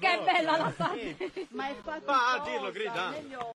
Che bella la parte! Ma è fatta, dillo, grida!